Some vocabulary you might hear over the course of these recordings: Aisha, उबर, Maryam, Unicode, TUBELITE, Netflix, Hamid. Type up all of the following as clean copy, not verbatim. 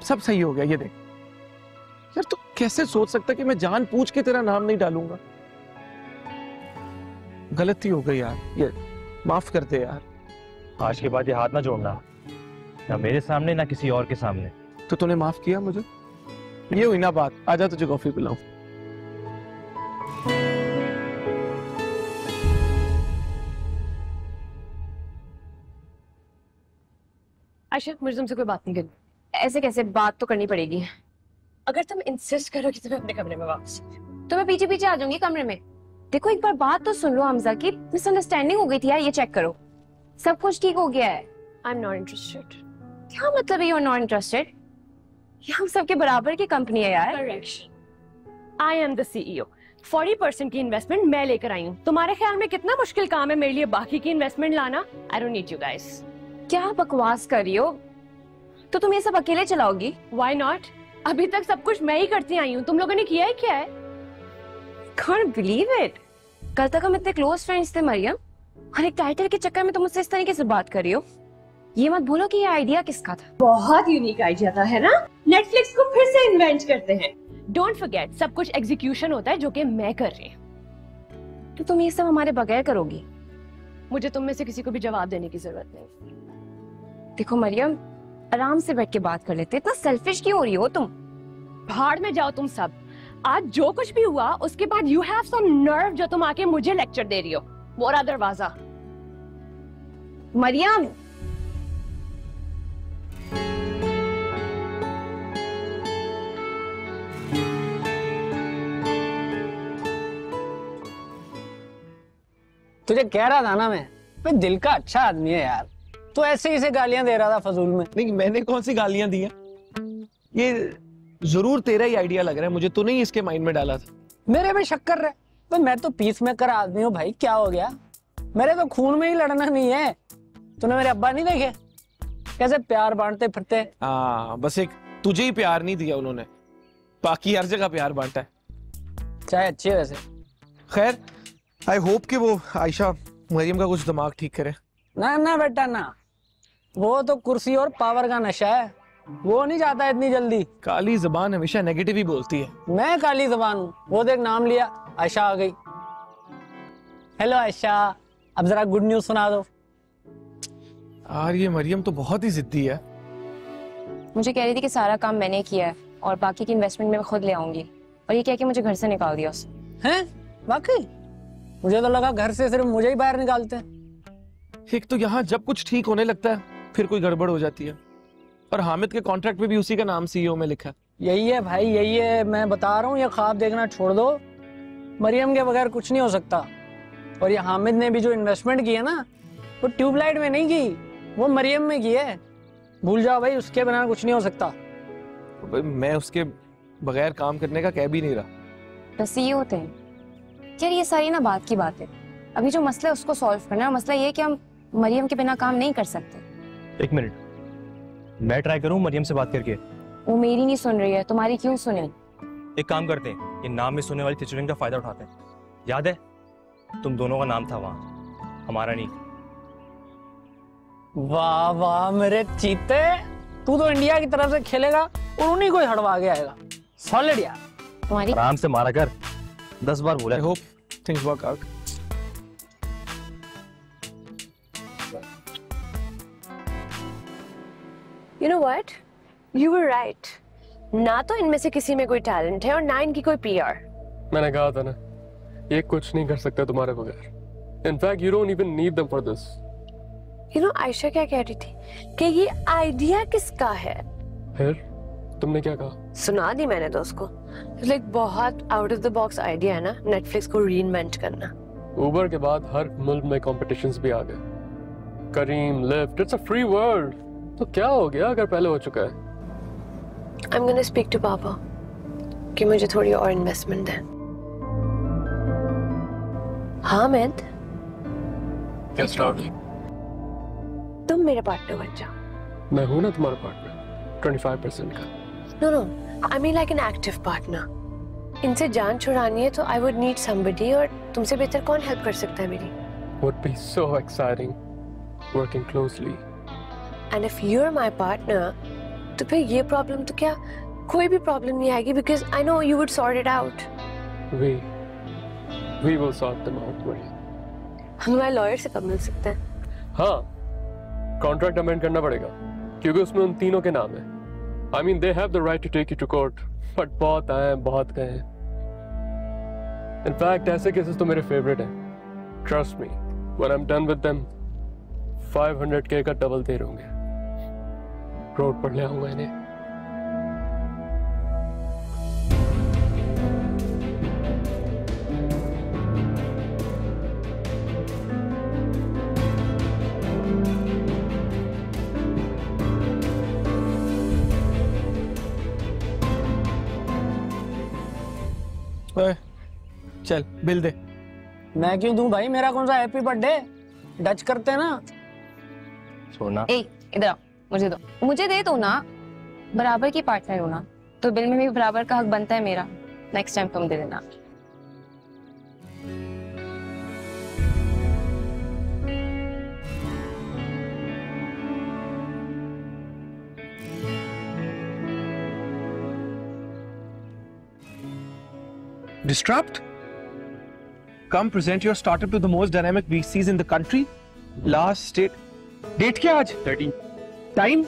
अब सब सही हो गया। ये देख यार, तू कैसे सोच सकता कि मैं जान पूछ के तेरा नाम नहीं डालूंगा? गलती हो गई यार, ये माफ कर दे यार। आज के बाद ये हाथ ना जोड़ना, ना मेरे सामने ना किसी और के सामने। तो तूने माफ किया मुझे? ये हुई ना बात। आजा तुझे कॉफी पिलाऊं। आयशा, मुझे तुमसे कोई बात नहीं करनी। ऐसे कैसे? बात तो करनी पड़ेगी। अगर तुम इंसिस्ट करोगे तो मैं अपने कमरे में वापस, तो मैं पीछे पीछे आ जाऊंगी कमरे में। देखो एक बार बात तो सुन लो हमजा की। मिसअंडरस्टैंडिंग हो गई थी यार, ये चेक करो, सब कुछ ठीक हो गया है। I am not interested. क्या मतलब है यू आर नॉट इंटरेस्टेड? ये हम सबके बराबर की कंपनी है यार। I am the CEO. 40% की इन्वेस्टमेंट मैं लेकर आई हूँ। तुम्हारे ख्याल में कितना मुश्किल काम है मेरे लिए बाकी की इन्वेस्टमेंट लाना? I don't need you guys. क्या बकवास कर रही हो? तो तुम ये सब अकेले चलाओगी? Why not? अभी तक सब कुछ मैं ही करती आई हूँ, तुम लोगों ने किया है क्या है? Can't believe it. कल तक हम इतने क्लोज फ्रेंड्स थे मरियम, और एक टाइटल के चक्कर में तुम मुझसे इस तरीके से बात कर रही हो। ये मत बोलो कि ये आइडिया किसका था। बहुत यूनिक आइडिया था, है ना? नेटफ्लिक्स को फिर से इन्वेंट करते हैं। डोंट फॉरगेट, सब कुछ एग्जीक्यूशन होता है, जो कि मैं कर रही हूँ। तो तुम ये सब हमारे बगैर करोगी? मुझे तुम में से किसी को भी जवाब देने की जरूरत नहीं। देखो मरियम, आराम से बैठ के बात कर लेते, इतना सेल्फिश क्यों हो रही हो तुम? भाड़ में जाओ तुम सब। आज जो कुछ भी हुआ उसके बाद यू हैव सम नर्व जो तुम आके मुझे लेक्चर दे रही हो। मोरा दरवाजा। मरियम, तुझे कह रहा था ना मैं दिल का अच्छा आदमी है यार, तो ऐसे ही गालियां दे रहा था फजूल में। नहीं, मैंने कौन सी गालियां दी हैं? ये जरूर तेरा ही आइडिया लग रहा है मुझे, तूने ही इसके माइंड में डाला था। मेरे में शक कर रहा है? तो मैं तो पीस में कर आदमी हूँ भाई, क्या हो गया? मेरे तो खून में ही लड़ना नहीं है। तूने मेरे अब्बा नहीं देखे कैसे प्यार बांटते फिरते? हाँ, बस एक तुझे ही प्यार नहीं दिया उन्होंने, बाकी हर जगह प्यार बांटा है, चाहे अच्छे वैसे। खैर, आई होप कि वो आयशा मरियम का कुछ दिमाग ठीक करे। ना ना बेटा ना, वो तो कुर्सी और पावर का नशा है, वो नहीं जाता इतनी जल्दी। काली जुबान हमेशा नेगेटिव ही बोलती है। मैं काली जुबान हूँ? वो देख नाम लिया, आयशा आ गई। हेलो आयशा, अब जरा गुड न्यूज़ सुना दो। यार ये मरियम तो बहुत ही जिद्दी है। मुझे कह रही थी कि सारा काम मैंने किया है और बाकी की इन्वेस्टमेंट मैं खुद ले आऊंगी, और ये कह के मुझे घर से निकाल दिया उसने। हैं? वाकई? मुझे तो लगा घर से सिर्फ मुझे ही बाहर निकालते हैं। एक तो यहाँ जब कुछ ठीक होने लगता है फिर कोई गड़बड़ हो जाती है, और हामिद के कॉन्ट्रैक्ट में भी उसी का नाम सीईओ में लिखा। यही है भाई, यही है, मैं बता रहा हूँ। ये ख्वाब देखना छोड़ दो, मरियम के बगैर कुछ नहीं हो सकता। और ये हामिद ने भी जो इन्वेस्टमेंट की है ना, वो ट्यूबलाइट में नहीं की, वो मरियम में की है। भूल जाओ भाई, उसके बिना कुछ नहीं हो सकता। मैं उसके बगैर काम करने का कह भी नहीं रहा। सीईओ होते हैं यार, ये सारी ना बात की बात है। अभी जो मसला है उसको सॉल्व करना है। मसला ये कि हम मरियम के बिना काम नहीं कर सकते। एक मिनट, मैं ट्राई करूं मरियम से बात करके? वो मेरी नहीं सुन रही है, तुम्हारी क्यों सुने? एक काम करते हैं, ये नाम में सुनने वाली टिचरिंग का फायदा उठाते हैं। याद है तुम दोनों का नाम था वहाँ, हमारा नहीं। वाह वाह मेरे चीते, तू तो इंडिया की तरफ से खेलेगा और उन्हीं को हड़वा के आएगा। सॉलिड यार, तुम्हारी आराम से मारा कर। 10 बार बोला। I hope things work out. You know what? You were right. ना तो इनमें से किसी में कोई टैलेंट है और ना इनकी कोई PR। मैंने कहा था ना, ये कुछ नहीं कर सकता तुम्हारे बगैर। In fact, you don't even need them for this. You know, Ayesha क्या कह रही थी कि ये आइडिया किसका है? फिर तुमने क्या कहा? सुना दी मैंने तो उसको। Like, बहुत out of the box idea है ना, नेटफ्लिक्स को रीइन्वेंट करना। उबर के बाद हर मुल्क में कॉम्पिटिशन्स भी आ गए। Careem, Lyft, it's a free world. तो क्या हो गया अगर पहले हो चुका है? I'm gonna speak to पापा कि मुझे थोड़ी और इन्वेस्टमेंट दें। हामिद, yes, तुम मेरा पार्टनर बन जाओ। मैं हूँ ना तुम्हारा पार्टनर, 25% का। No, I mean like an active partner. इनसे जान छुड़ानी है तो I would need somebody, और तुमसे बेहतर कौन हेल्प कर सकता है मेरी? Would be so exciting working closely. And if you're my partner, तो फिर ये प्रॉब्लम तो क्या कोई भी प्रॉब्लम नहीं आएगी because I know you would sort it out. We will sort them out. हम हमारे लॉयर से कब मिल सकते हैं? हाँ, कॉन्ट्रैक्ट अमेंड करना पड़ेगा क्योंकि उसमें उन तीनों के नाम है। I mean they have the right to take you to court, but बहुत आए बहुत गए। इनफैक्ट ऐसे केसेस तो मेरे फेवरेट हैं। Trust me, when I am done with them 500K का डबल दे रहे होंगे। रोड पर ले आऊंगा इन्हें। चल बिल दे। मैं क्यों दूं भाई, मेरा कौन सा हैप्पी बर्थडे? डच करते ना सोना। ए इधर आ, मुझे दो, मुझे दे दो ना। बराबर की पार्टनर हो ना, तो बिल में भी बराबर का हक बनता है मेरा। नेक्स्ट टाइम तुम दे देना। Disrupt? Come present your startup to the most dynamic VCs in the country. Last state. Date क्या आज? 13. Time?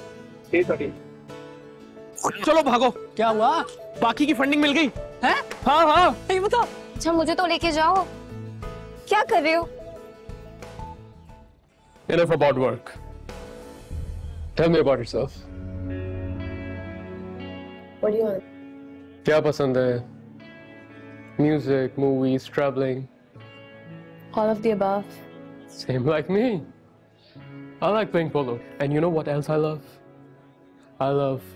8:13. चलो भागो। क्या हुआ? बाकी की फंडिंग मिल गई है? हाँ हाँ। ये बताओ। अच्छा मुझे तो लेके जाओ। क्या कर रहे हो? Enough about work. Tell me about yourself. What do you want? क्या पसंद है? Music, movies, traveling. All of the above. Same like me. I like playing polo. And you know what else I love? I love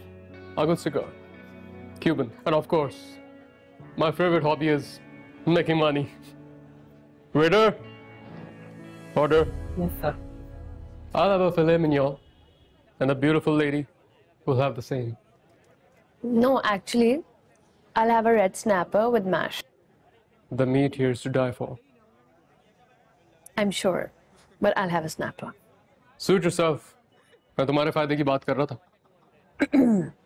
a good cigar, Cuban. And of course, my favorite hobby is making money. Waiter, order. Yes, sir. I'll have a filet mignon. And the beautiful lady will have the same. No, actually, I'll have a red snapper with mash. The meat here is to die for. I'm sure, but I'll have a snapper. Suit yourself. मैं तुम्हारे फायदे की बात कर रहा था.